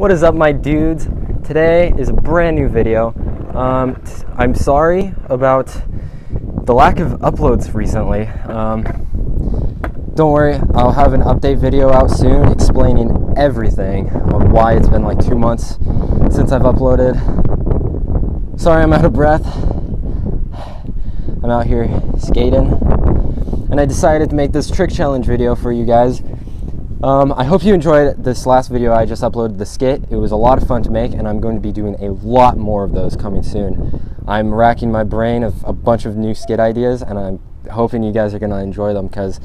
What is up, my dudes? Today is a brand new video. I'm sorry about the lack of uploads recently. Don't worry, I'll have an update video out soon explaining everything on why it's been like 2 months since I've uploaded. Sorry, I'm out of breath. I'm out here skating, and I decided to make this trick challenge video for you guys. I hope you enjoyed this last video I just uploaded, the skit. It was a lot of fun to make, and I'm going to be doing a lot more of those coming soon. I'm racking my brain of a bunch of new skit ideas, and I'm hoping you guys are going to enjoy them because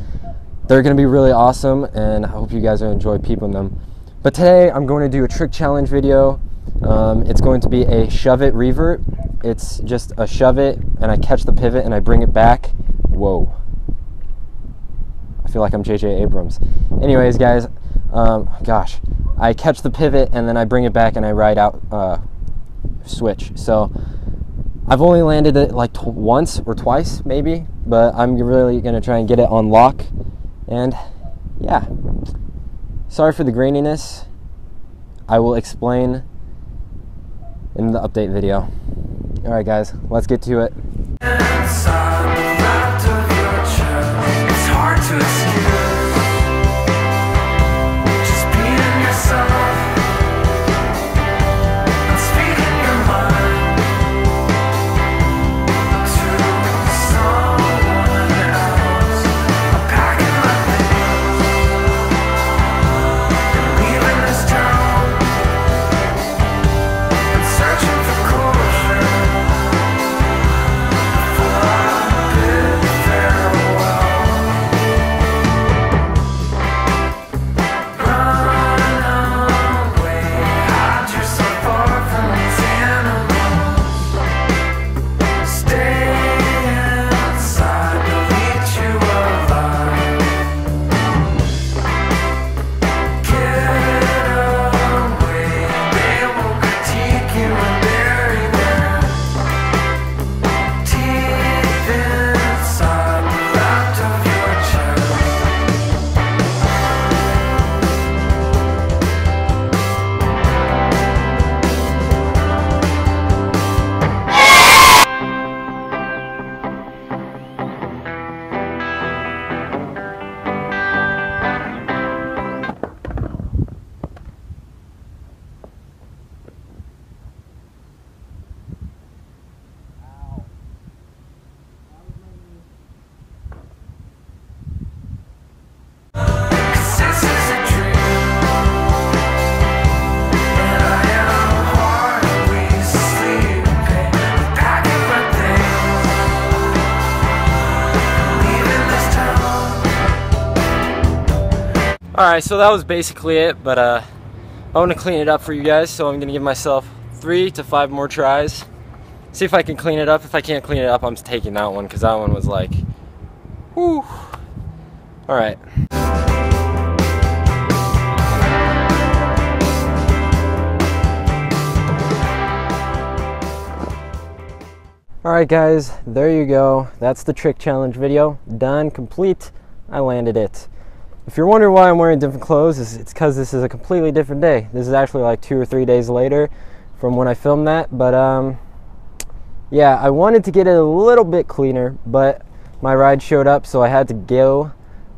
they're going to be really awesome, and I hope you guys will enjoy peeping them. But today I'm going to do a trick challenge video. It's going to be a shove-it revert. It's just a shove-it, and I catch the pivot, and I bring it back. Whoa. I feel like I'm JJ Abrams. Anyways, guys, I catch the pivot and then I bring it back and I ride out switch. So I've only landed it like once or twice maybe, but I'm really gonna try and get it on lock. And yeah, sorry for the graininess. I will explain in the update video. All right, guys, let's get to it. Alright, so that was basically it, but I want to clean it up for you guys, so I'm going to give myself 3 to 5 more tries. See if I can clean it up. If I can't clean it up, I'm taking that one, because that one was like, whew. Alright. Alright guys, there you go. That's the trick challenge video. Done, complete. I landed it. If you're wondering why I'm wearing different clothes, it's because this is a completely different day. This is actually like 2 or 3 days later from when I filmed that, but yeah, I wanted to get it a little bit cleaner, but my ride showed up, so I had to go.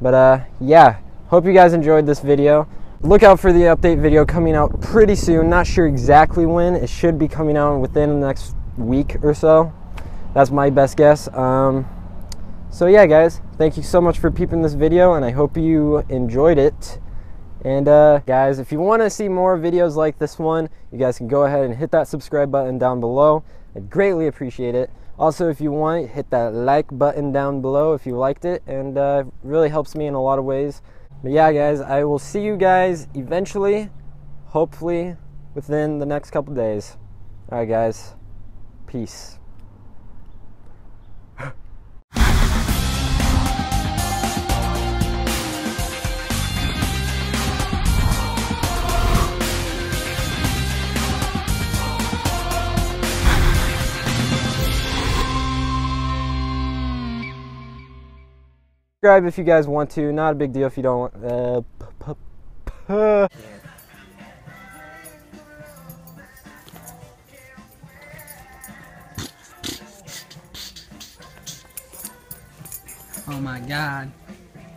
But yeah, hope you guys enjoyed this video. Look out for the update video coming out pretty soon. Not sure exactly when. It should be coming out within the next week or so. That's my best guess. So yeah, guys, thank you so much for peeping this video, and I hope you enjoyed it. And guys, if you want to see more videos like this one, you guys can go ahead and hit that subscribe button down below. I'd greatly appreciate it. Also, if you want, hit that like button down below if you liked it, and it really helps me in a lot of ways. But yeah, guys, I will see you guys eventually, hopefully within the next couple days. All right, guys, peace. Subscribe if you guys want to, not a big deal if you don't want. Oh my God.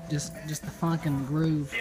Just the funk and the groove.